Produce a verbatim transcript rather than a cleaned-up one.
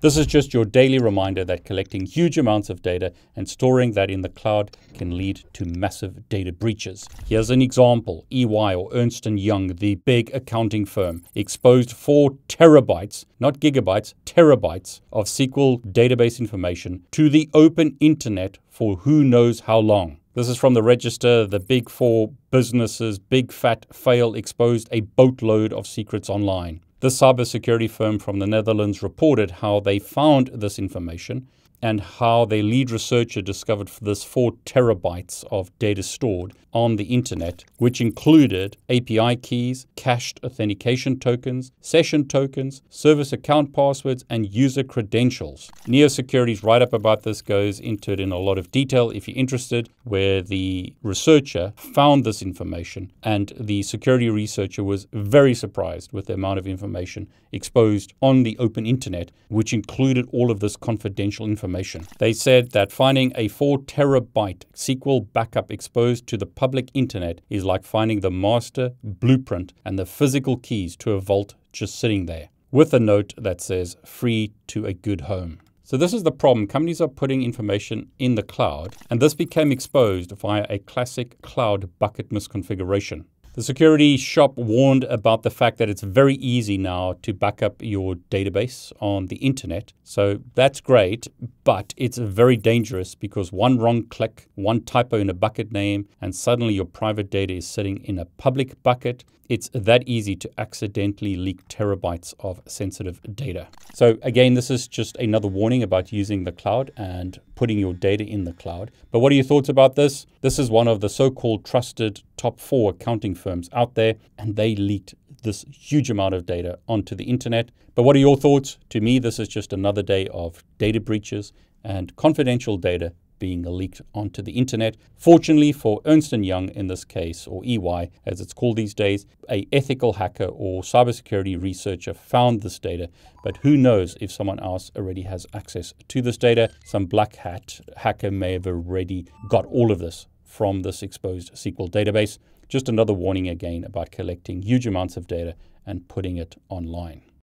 This is just your daily reminder that collecting huge amounts of data and storing that in the cloud can lead to massive data breaches. Here's an example. E Y, or Ernst and Young, the big accounting firm, exposed four terabytes, not gigabytes, terabytes of S Q L database information to the open internet for who knows how long. This is from the Register. The big four businesses, big fat fail, exposed a boatload of secrets online. The cybersecurity firm from the Netherlands reported how they found this information and how their lead researcher discovered this four terabytes of data stored on the internet, which included A P I keys, cached authentication tokens, session tokens, service account passwords, and user credentials. Neo Security's write-up about this goes into it in a lot of detail if you're interested, where the researcher found this information, and the security researcher was very surprised with the amount of information exposed on the open internet, which included all of this confidential information. They said that finding a four terabyte S Q L backup exposed to the public internet is like finding the master blueprint and the physical keys to a vault just sitting there, with a note that says free to a good home. So this is the problem. Companies are putting information in the cloud, and this became exposed via a classic cloud bucket misconfiguration. The security shop warned about the fact that it's very easy now to back up your database on the internet. So that's great, but it's very dangerous because one wrong click, one typo in a bucket name, and suddenly your private data is sitting in a public bucket. It's that easy to accidentally leak terabytes of sensitive data. So again, this is just another warning about using the cloud and putting your data in the cloud. But what are your thoughts about this? This is one of the so-called trusted top four accounting firms out there, and they leaked this huge amount of data onto the internet. But what are your thoughts? To me, this is just another day of data breaches and confidential data being leaked onto the internet. Fortunately for Ernst and Young in this case, or E Y as it's called these days, an ethical hacker or cybersecurity researcher found this data, but who knows if someone else already has access to this data. Some black hat hacker may have already got all of this from this exposed S Q L database. Just another warning again about collecting huge amounts of data and putting it online.